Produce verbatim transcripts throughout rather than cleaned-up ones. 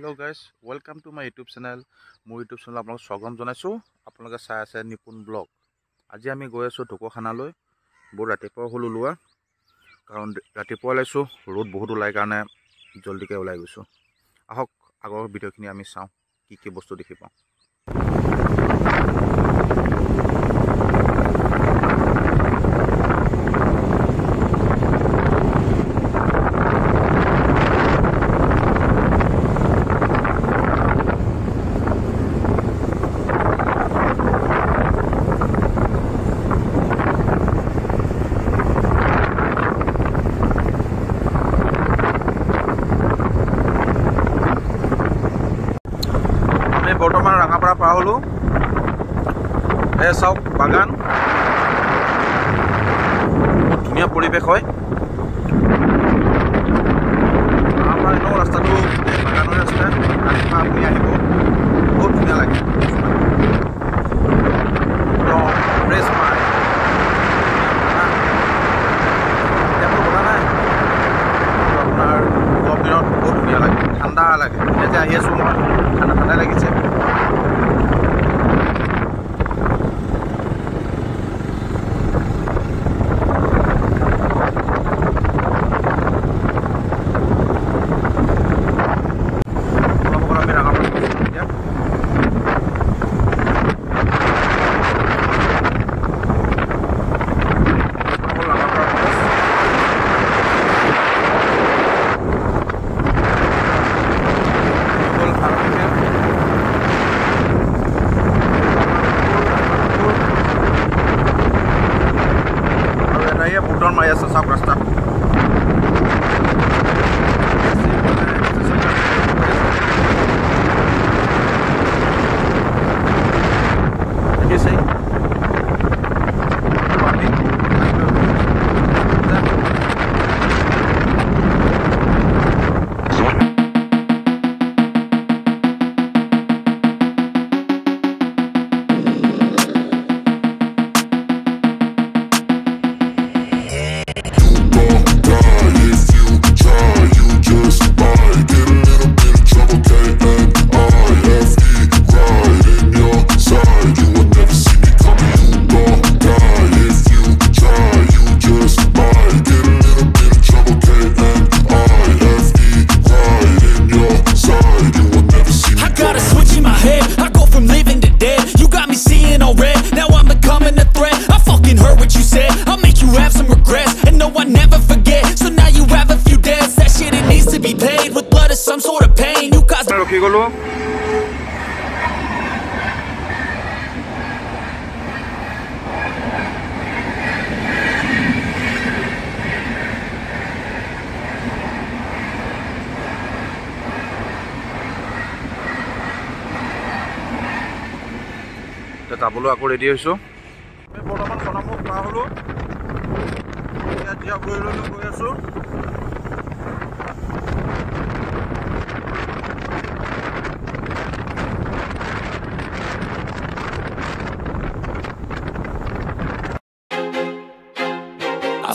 Hello guys, welcome to my YouTube channel. My YouTube channel apnalok swagam janaisu. Apnaloke sai ase Nipun blog. Aji ami goi asu Dhokakhanai loi. Bor ratipuwa holu lua. Karon ratipuwa laisu road bahut ulai karone joldike ulai goisu. Ahok agor video khini ami sao ki ki bostu dekhi pao. Bortoman Rangapara Paholu, South Bagan, Dunia Polibe Hoy, Amar no Rasta to Bagano Rasta, Alima Puyanibo, or Dunia like it. No, raise my Tanda like it. Let I hear some more. Like it. Tabolo ako ready hoiso me bodaman sonamu pa holo ya dia goilo lo goiaso I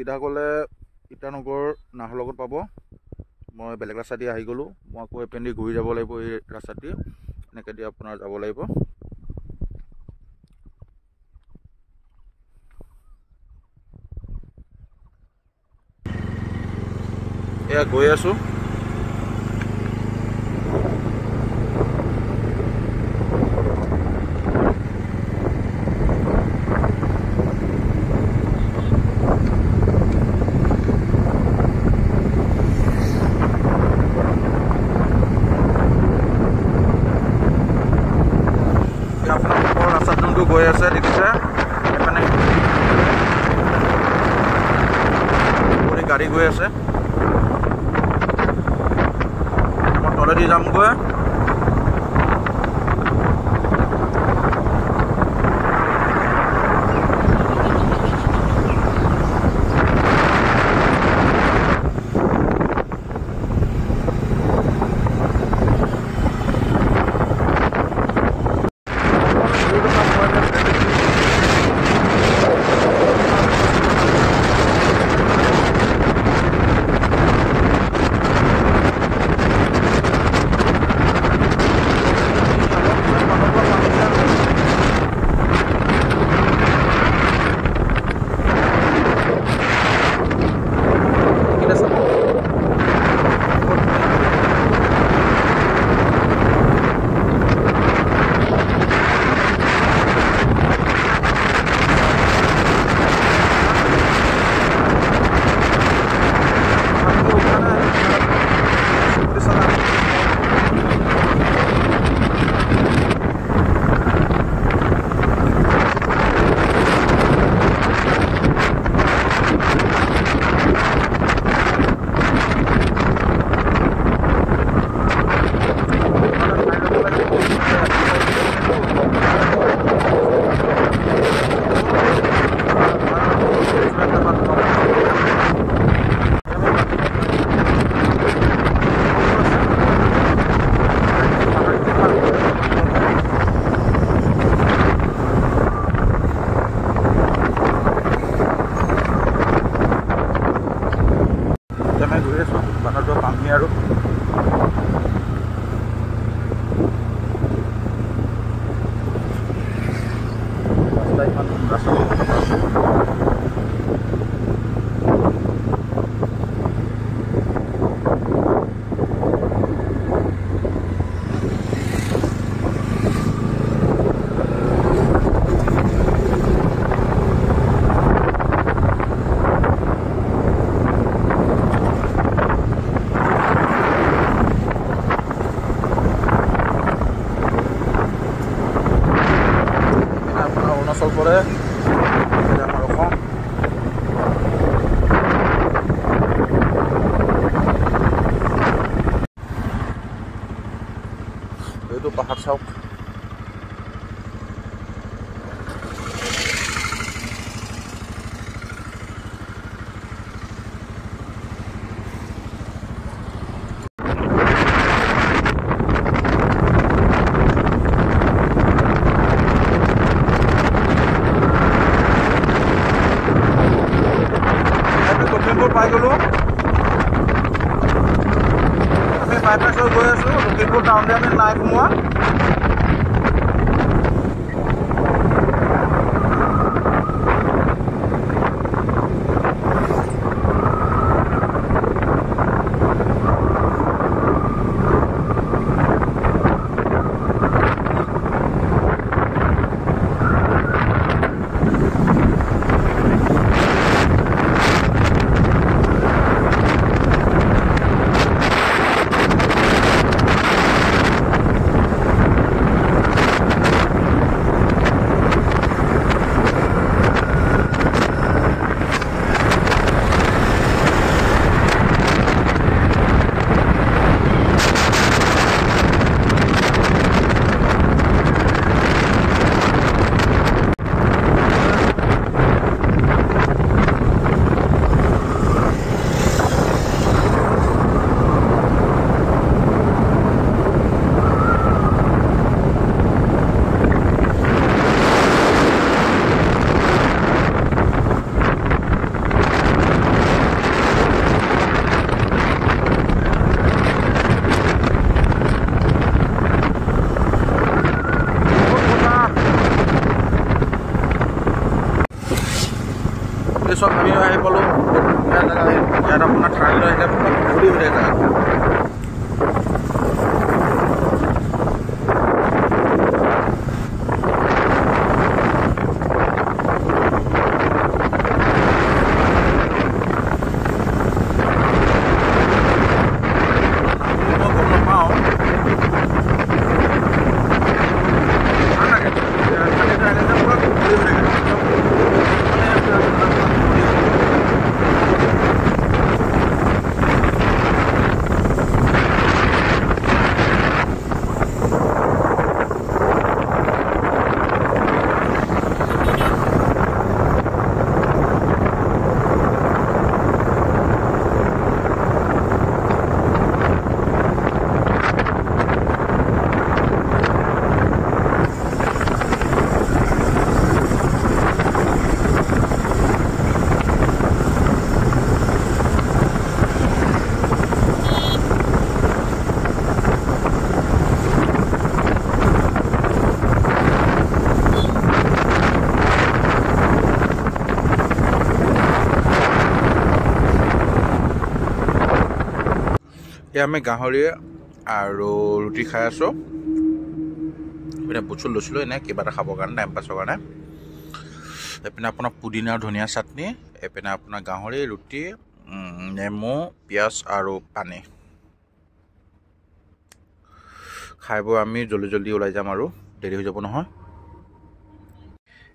सीधा गले ईटानगर नाहरलगुन पा मैं बेलेग रास्ता दी आहि गलो मैं आको एपेन्दी घूरी जाब लगे ये रास्ता दी एनेके दी आपनार जाब लगे एया गई आसो गई आसे देखिसे गाड़ी गई आसे मैं तलेदी जामगे help পিছত আমি আহি পালোঁ ধুনীয়া জেগা। ইয়াত আপোনাৰ ঠাইলৈ আহিলে ঘূৰি ঘূৰি জেগা আমি গাহৰি আৰু ৰুটি খাই আছোঁ। এইপিনে বুটচুল লৈছিলোঁ এনে কিবা এটা খাবৰ কাৰণে, টাইম পাছৰ কাৰণে। এইপিনে আপোনাৰ পুদিনা আৰু ধনিয়া চাটনি, এইপিনে আপোনাৰ গাহৰি, ৰুটি, নেমু, পিঁয়াজ আৰু পানী। খাই বৈ আমি জলদি জলদি ওলাই যাম আৰু দেৰি হৈ যাব নহয়।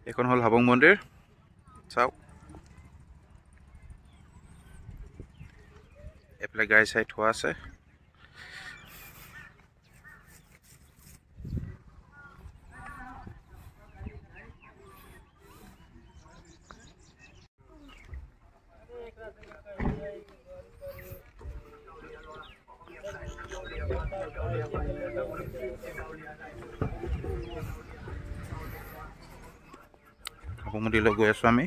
এইখন হ'ল হাবং মন্দিৰ, চাওক। এইফালে গাড়ী চাই থোৱা আছে। হাবং মন্দিৰলৈ গৈ আছোঁ আমি।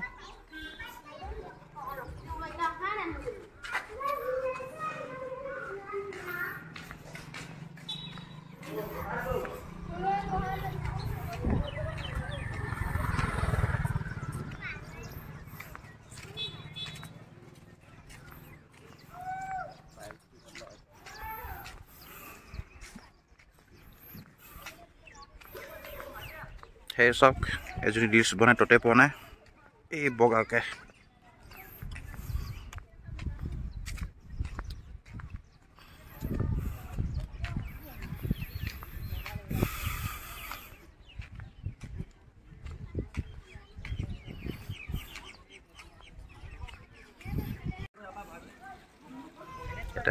সেই চক এজনী ডিছ বনাই ততে পোৱা নাই, এই বগাকে এটা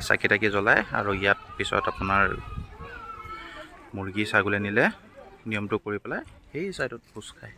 চাকি তাকি জ্বলাই। আৰু ইয়াত পিছত আপোনাৰ মুৰ্গী ছাগলী নিলে নিয়মটো কৰি পেলাই সেই চাইডত ভোজ খায়।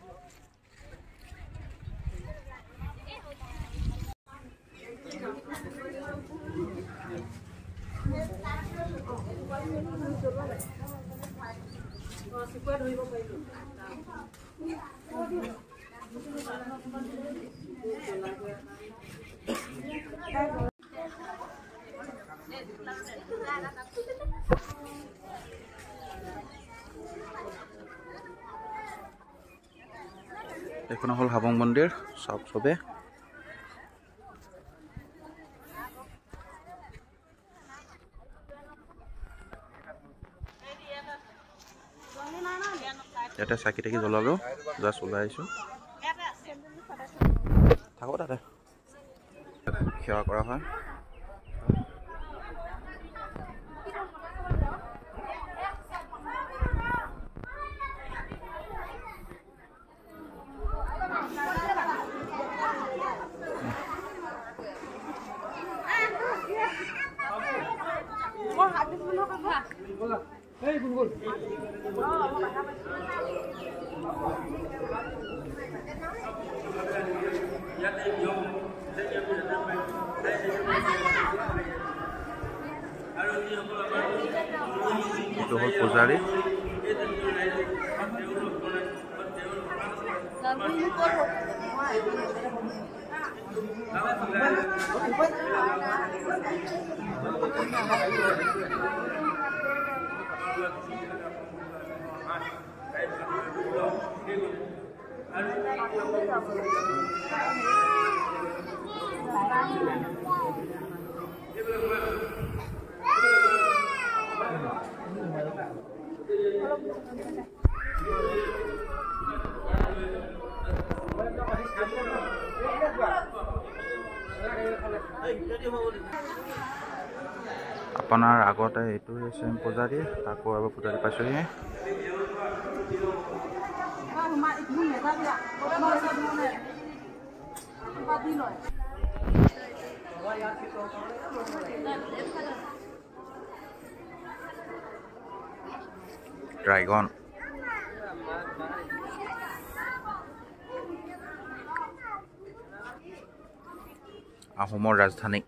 এখন হল হাবং মন্দিৰ, সব সবে ইয়াতে চাকি তাকি জ্বলালো, জাষ্ট ওলাই আহিছোঁ। থাকক তাতে সেৱা কৰা হয়। পূজাৰী আপনার আগতে এইটো সেম পূজাৰী তাকো আৰু পূজাৰী পাছৰি Dragon আহোমৰ ৰাজধানী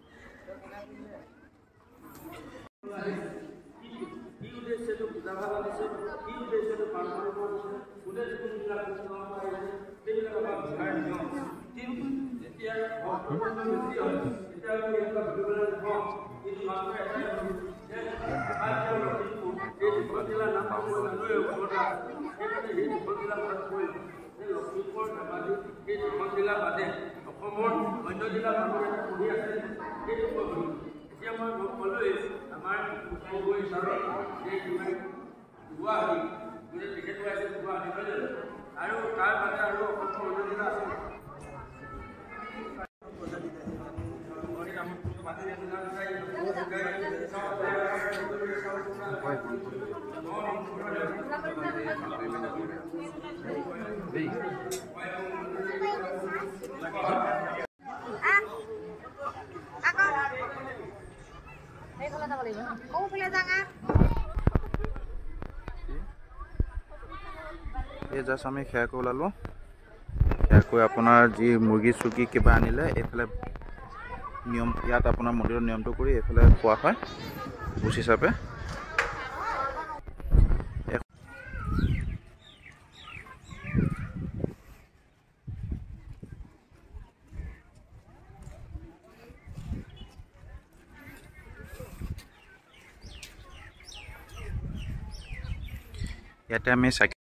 ये जस्ट हमें खैर को लालो खैर को अपना जी मुर्गी सुगी के बहाने ले इफले नियम याद अपना मंदिर नियम तो करी इफले खुआ है उसी सब है याद हमें